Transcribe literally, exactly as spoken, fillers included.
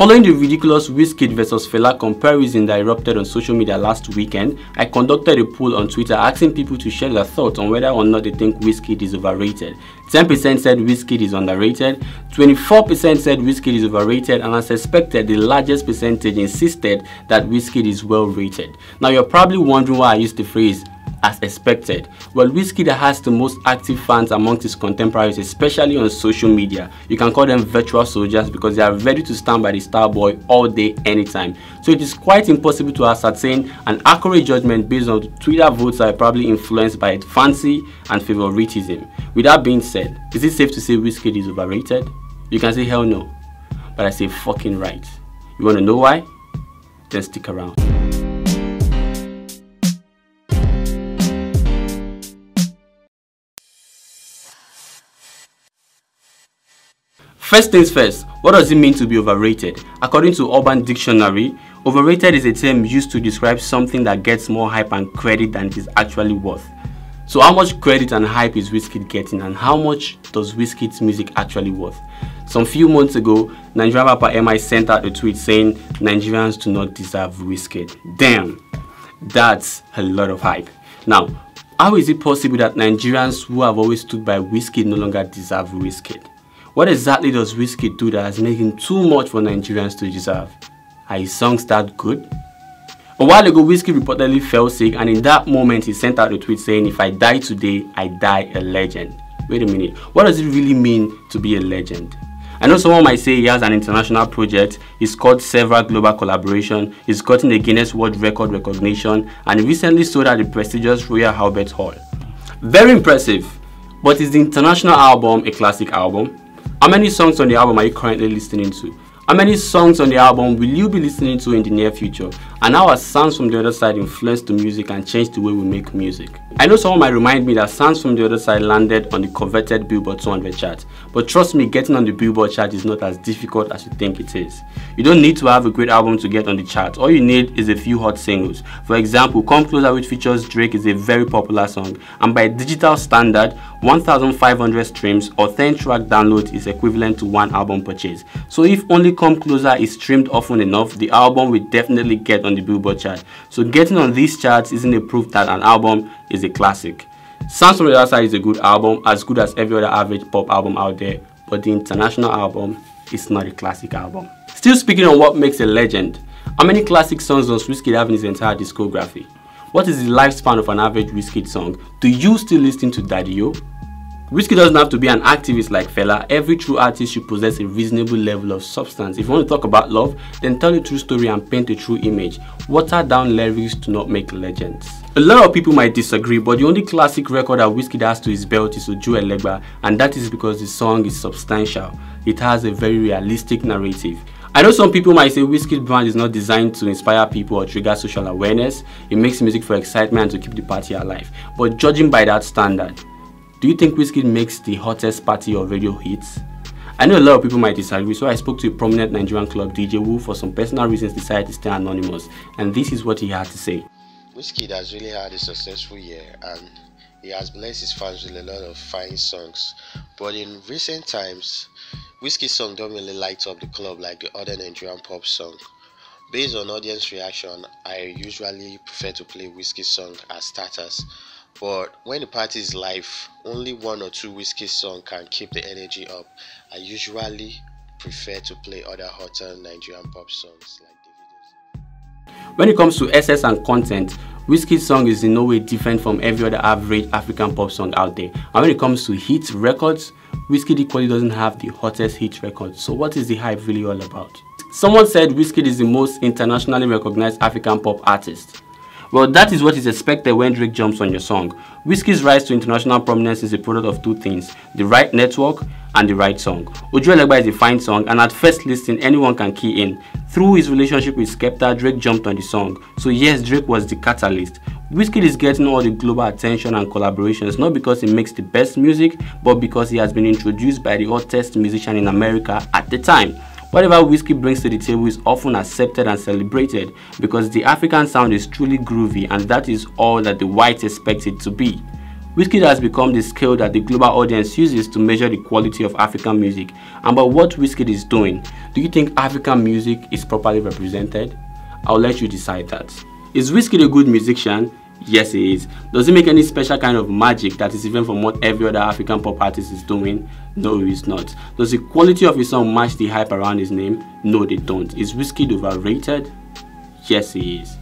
Following the ridiculous Wizkid versus Fela comparison that erupted on social media last weekend, I conducted a poll on Twitter asking people to share their thoughts on whether or not they think Wizkid is overrated. ten percent said Wizkid is underrated, twenty-four percent said Wizkid is overrated, and as expected, the largest percentage insisted that Wizkid is well rated. Now you're probably wondering why I used the phrase as expected. Well, Wizkid has the most active fans amongst his contemporaries, especially on social media. You can call them virtual soldiers because they are ready to stand by the star boy all day, anytime. So it is quite impossible to ascertain an accurate judgment based on the Twitter votes that are probably influenced by fancy and favoritism. With that being said, is it safe to say Wizkid is overrated? You can say hell no, but I say fucking right. You want to know why? Then stick around. First things first, what does it mean to be overrated? According to Urban Dictionary, overrated is a term used to describe something that gets more hype and credit than it is actually worth. So how much credit and hype is Wizkid getting, and how much does Wizkid's music actually worth? Some few months ago, Nigerian rapper M I sent out a tweet saying, "Nigerians do not deserve Wizkid." Damn, that's a lot of hype. Now, how is it possible that Nigerians who have always stood by Wizkid no longer deserve Wizkid? What exactly does Wizkid do that has made him too much for Nigerians to deserve? Are his songs that good? A while ago, Wizkid reportedly fell sick, and in that moment he sent out a tweet saying, "If I die today, I die a legend." Wait a minute, what does it really mean to be a legend? I know someone might say he has an international project, he's got several global collaborations, he's gotten a Guinness World Record recognition, and he recently sold out the prestigious Royal Albert Hall. Very impressive, but is the international album a classic album? How many songs on the album are you currently listening to? How many songs on the album will you be listening to in the near future? And how has Sounds from the Other Side influenced the music and changed the way we make music? I know someone might remind me that Sounds from the Other Side landed on the coveted Billboard two hundred chart, but trust me, getting on the Billboard chart is not as difficult as you think it is. You don't need to have a great album to get on the chart. All you need is a few hot singles. For example, Come Closer, which features Drake, is a very popular song, and by digital standard, one thousand five hundred streams or ten track downloads is equivalent to one album purchase. So if only Come Closer is streamed often enough, the album will definitely get on the Billboard chart. So getting on these charts isn't a proof that an album is a classic. Sounds from the Other Side is a good album, as good as every other average pop album out there, but the international album is not a classic album. Still speaking on what makes a legend, how many classic songs does Wizkid have in his entire discography? What is the lifespan of an average Wizkid song? Do you still listen to Daddy O? Wizkid doesn't have to be an activist like Fela. Every true artist should possess a reasonable level of substance. If you want to talk about love, then tell a true story and paint a true image. Water down lyrics do not make legends. A lot of people might disagree, but the only classic record that Wizkid has to his belt is Oju Elegba, and that is because the song is substantial. It has a very realistic narrative. I know some people might say Wizkid's brand is not designed to inspire people or trigger social awareness. It makes music for excitement and to keep the party alive. But judging by that standard, do you think Wizkid makes the hottest party or radio hits? I know a lot of people might disagree, so I spoke to a prominent Nigerian club D J who, for some personal reasons, decided to stay anonymous, and this is what he had to say. Wizkid has really had a successful year, and he has blessed his fans with a lot of fine songs. But in recent times, Wizkid's song don't really light up the club like the other Nigerian pop song. Based on audience reaction, I usually prefer to play Wizkid's song as starters. But when the party is live, only one or two Wizkid songs can keep the energy up. I usually prefer to play other hotter Nigerian pop songs like the videos. When it comes to S S and content, Wizkid's song is in no way different from every other average African pop song out there. And when it comes to hit records, Wizkid equally doesn't have the hottest hit record. So what is the hype really all about? Someone said Wizkid is the most internationally recognized African pop artist. Well, that is what is expected when Drake jumps on your song. Wizkid's rise to international prominence is a product of two things: the right network and the right song. Oju Elegba is a fine song, and at first listen, anyone can key in. Through his relationship with Skepta, Drake jumped on the song. So yes, Drake was the catalyst. Wizkid is getting all the global attention and collaborations not because he makes the best music, but because he has been introduced by the hottest musician in America at the time. Whatever Wizkid brings to the table is often accepted and celebrated because the African sound is truly groovy, and that is all that the whites expect it to be. Wizkid has become the scale that the global audience uses to measure the quality of African music. And by what Wizkid is doing, do you think African music is properly represented? I'll let you decide that. Is Wizkid a good musician? Yes, he is. Does he make any special kind of magic that is different from what every other African pop artist is doing? No, he is not. Does the quality of his song match the hype around his name? No, they don't. Is Wizkid overrated? Yes, he is.